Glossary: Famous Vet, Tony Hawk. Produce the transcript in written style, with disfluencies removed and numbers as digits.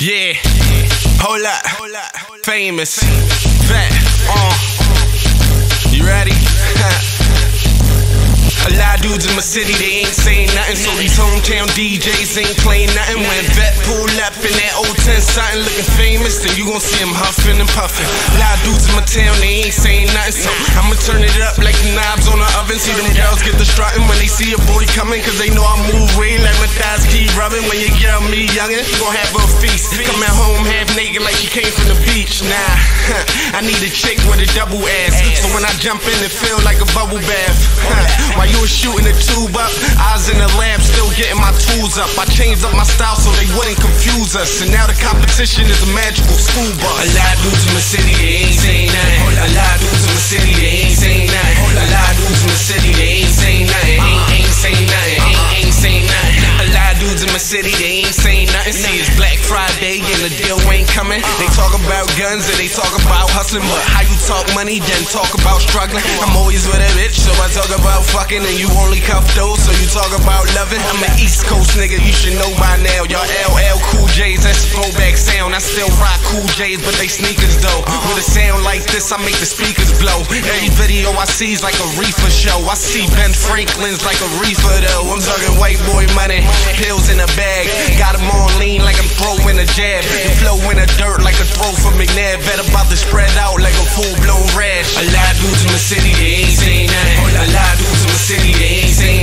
Yeah, hold up, famous vet, you ready? A lot of dudes in my city, they ain't saying nothing, so these hometown DJs ain't playing nothing. When vet pull up in that old 10-something looking famous, then you gon' see him huffing and puffing. A lot of dudes in my town, they ain't saying nothing, so I'ma turn it up like the knobs on the oven. See them girls get the strutting when they see a boy coming, cause they know I move way like my thighs keep rubbing. When you girl me youngin', gon' have a feast. Come at home half naked like you came from the beach. Nah, I need a chick with a double ass, so when I jump in it feel like a bubble bath. While you was shooting the tube up, I was in the lab still getting my tools up. I changed up my style so they wouldn't confuse us, and now the competition is a magical school bus. A lot of dudes in my city, they ain't saying nothing. A lot of dudes in my city, they ain't saying nothing. A lot of dudes in my city, they ain't saying nothing. Ain't saying nothing. Ain't saying nothing. A lot of dudes in my city, they ain't saying nothing. See, it's Black Friday and the deal ain't coming. They talk about guns and they talk about hustling, but how you talk money, then talk about struggling. I'm always with a bitch, so I talk about fucking, and you only cuff those, so you talk about loving. I'm an East Coast nigga, you should know by now. Y'all LL Cool J's, that's throwback sound. I still rock Cool J's, but they sneakers though. With a sound like this, I make the speakers blow. Every video I see is like a reefer show. I see Ben Franklin's like a reefer though. I'm talking white boy money, pills in a bag. Got them on lean like I'm throwing a jab. The flow in the dirt like a throw from McNabb. Vet about to spread out like a full blown rash. A lot of dudes in my city, they ain't saying nothing. A lot of dudes in my city, they ain't saying